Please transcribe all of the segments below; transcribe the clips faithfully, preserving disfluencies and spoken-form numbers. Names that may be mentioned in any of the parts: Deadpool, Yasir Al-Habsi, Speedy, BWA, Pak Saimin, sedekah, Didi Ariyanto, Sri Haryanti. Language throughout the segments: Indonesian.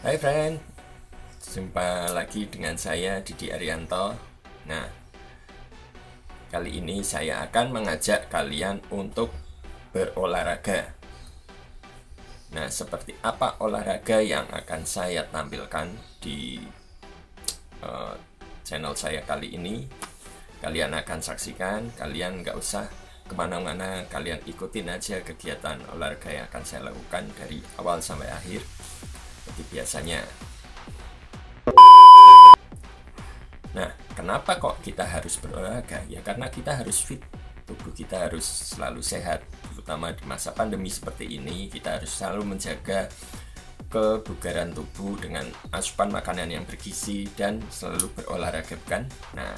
Hai friend, jumpa lagi dengan saya Didi Ariyanto. Nah, kali ini saya akan mengajak kalian untuk berolahraga. Nah, seperti apa olahraga yang akan saya tampilkan di uh, channel saya kali ini? Kalian akan saksikan, kalian nggak usah kemana-mana, kalian ikutin aja kegiatan olahraga yang akan saya lakukan dari awal sampai akhir. Biasanya. Nah, kenapa kok kita harus berolahraga? Ya karena kita harus fit, tubuh kita harus selalu sehat, terutama di masa pandemi seperti ini. Kita harus selalu menjaga kebugaran tubuh dengan asupan makanan yang bergizi dan selalu berolahraga, kan? Nah,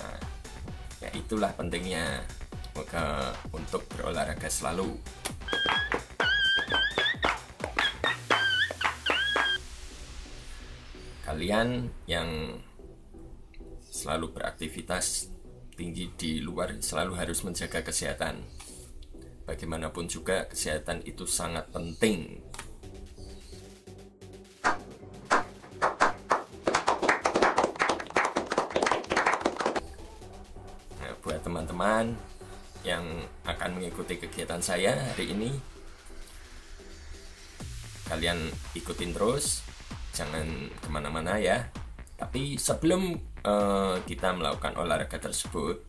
ya itulah pentingnya maka untuk berolahraga selalu. Kalian yang selalu beraktivitas tinggi di luar selalu harus menjaga kesehatan. Bagaimanapun juga kesehatan itu sangat penting. Nah, buat teman-teman yang akan mengikuti kegiatan saya hari ini, kalian ikutin terus. Jangan kemana-mana ya. Tapi sebelum uh, kita melakukan olahraga tersebut,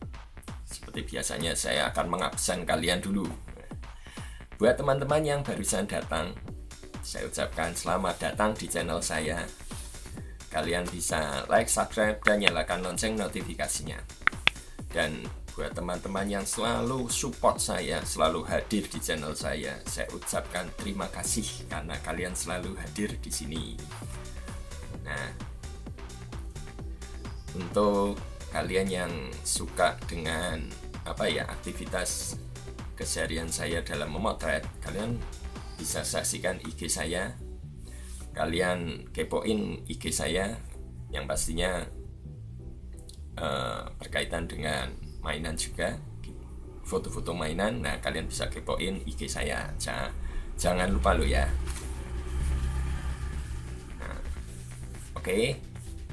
seperti biasanya saya akan mengabsen kalian dulu. Buat teman-teman yang barusan datang, saya ucapkan selamat datang di channel saya. Kalian bisa like, subscribe, dan nyalakan lonceng notifikasinya. Dan buat teman-teman yang selalu support saya, selalu hadir di channel saya, saya ucapkan terima kasih karena kalian selalu hadir di sini. Nah, untuk kalian yang suka dengan apa ya aktivitas keseharian saya dalam memotret, kalian bisa saksikan I G saya. Kalian kepoin I G saya yang pastinya uh, berkaitan dengan mainan juga, foto-foto mainan. Nah, kalian bisa kepoin I G saya. Jangan lupa lo ya. Oke,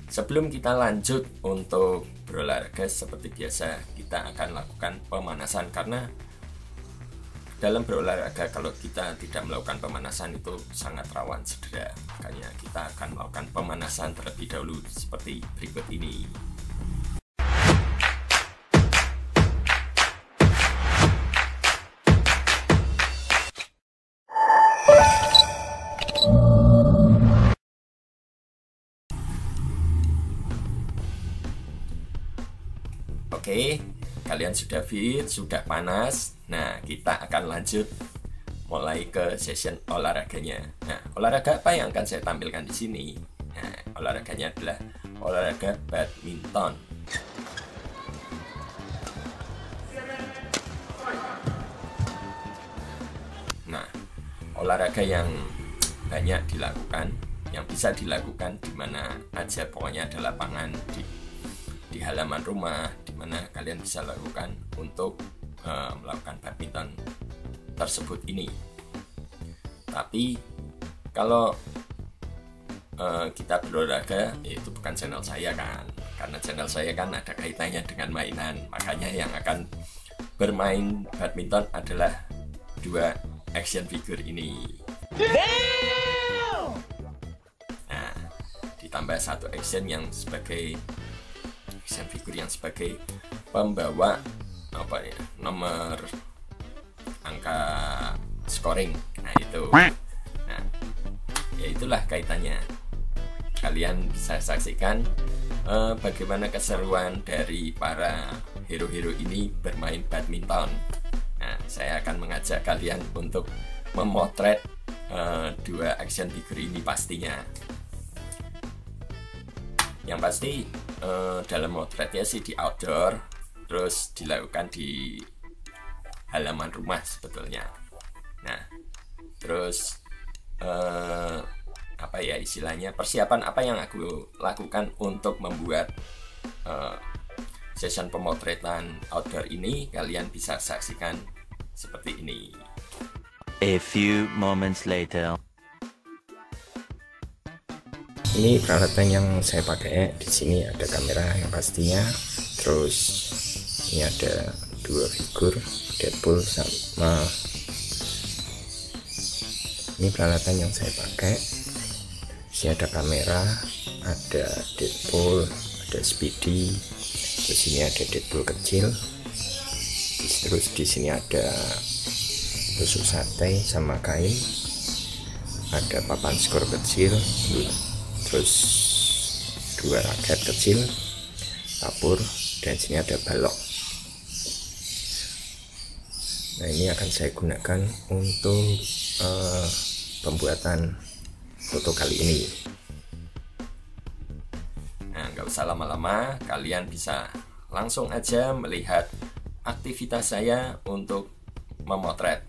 sebelum kita lanjut untuk berolahraga seperti biasa, kita akan lakukan pemanasan karena dalam berolahraga kalau kita tidak melakukan pemanasan itu sangat rawan cedera. Makanya kita akan melakukan pemanasan terlebih dahulu seperti berikut ini. Oke, kalian sudah fit, sudah panas. Nah, kita akan lanjut mulai ke session olahraganya. Nah, olahraga apa yang akan saya tampilkan di sini? Nah, olahraganya adalah olahraga badminton. Nah, olahraga yang banyak dilakukan, yang bisa dilakukan di mana aja, pokoknya ada lapangan di di halaman rumah, dimana kalian bisa lakukan untuk uh, melakukan badminton tersebut ini. Tapi kalau uh, kita berolahraga, itu bukan channel saya kan, karena channel saya kan ada kaitannya dengan mainan. Makanya yang akan bermain badminton adalah dua action figure ini. Nah, ditambah satu action yang sebagai action figure yang sebagai pembawa apa ya nomor angka scoring. Nah itu, nah ya itulah kaitannya. Kalian bisa saksikan eh, bagaimana keseruan dari para hero-hero ini bermain badminton. Nah, saya akan mengajak kalian untuk memotret eh, dua action figure ini pastinya. Yang pasti Uh, dalam motretnya sih di outdoor, terus dilakukan di halaman rumah sebetulnya. Nah, terus uh, apa ya istilahnya, persiapan apa yang aku lakukan untuk membuat uh, session pemotretan outdoor ini, kalian bisa saksikan seperti ini. A few moments later. Ini peralatan yang saya pakai. Di sini ada kamera yang pastinya, terus ini ada dua figur Deadpool sama ini peralatan yang saya pakai. Di sini ada kamera, ada Deadpool, ada Speedy, di sini ada Deadpool kecil, terus di sini ada tusuk sate sama kain, ada papan skor kecil, terus dua raket kecil, kapur, dan sini ada balok. Nah, ini akan saya gunakan untuk uh, pembuatan foto kali ini. Nah, nggak usah lama-lama, kalian bisa langsung aja melihat aktivitas saya untuk memotret.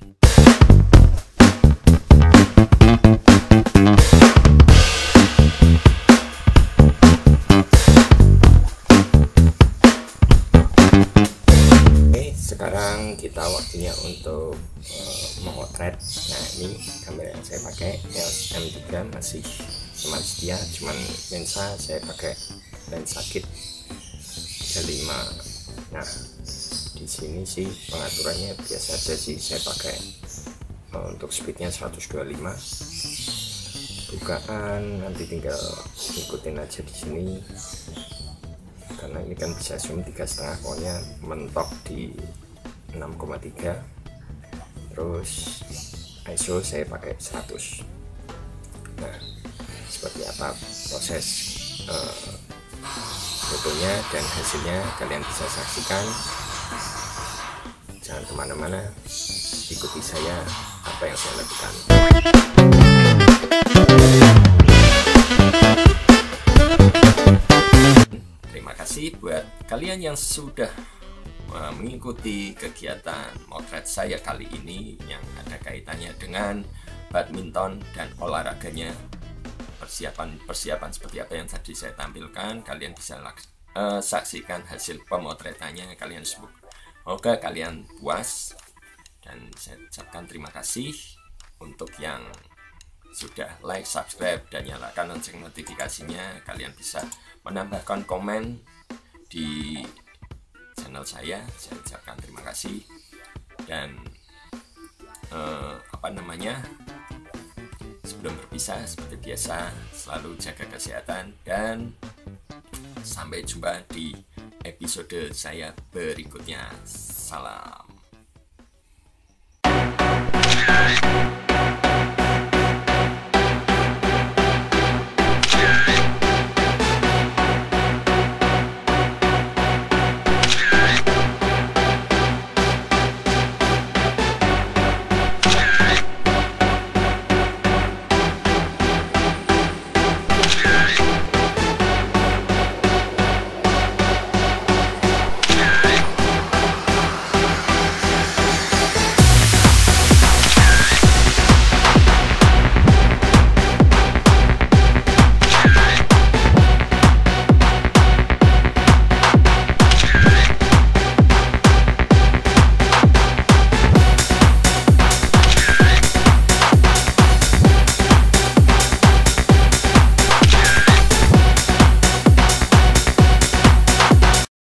Sekarang kita waktunya untuk uh, memotret. Nah, ini kamera yang saya pakai L M tiga masih teman setia, cuman lensa saya pakai lensa kit D lima. Nah, di sini sih pengaturannya biasa aja sih, saya pakai uh, untuk speednya seratus dua puluh lima. Bukaan nanti tinggal ikutin aja di sini. Karena ini kan bisa zoom tiga koma lima, pokoknya mentok di enam koma tiga. Terus I S O saya pakai seratus. Nah, seperti apa proses uh, fotonya dan hasilnya kalian bisa saksikan. Jangan kemana-mana, ikuti saya apa yang saya lakukan. Terima kasih buat kalian yang sudah mengikuti kegiatan motret saya kali ini yang ada kaitannya dengan badminton dan olahraganya. Persiapan-persiapan seperti apa yang tadi saya tampilkan, kalian bisa uh, saksikan hasil pemotretannya kalian semua. Oke, kalian puas, dan saya ucapkan terima kasih untuk yang sudah like, subscribe, dan nyalakan lonceng notifikasinya. Kalian bisa menambahkan komen di channel saya. Saya ucapkan terima kasih, dan eh, apa namanya, sebelum berpisah seperti biasa, selalu jaga kesehatan, dan sampai jumpa di episode saya berikutnya. Salam.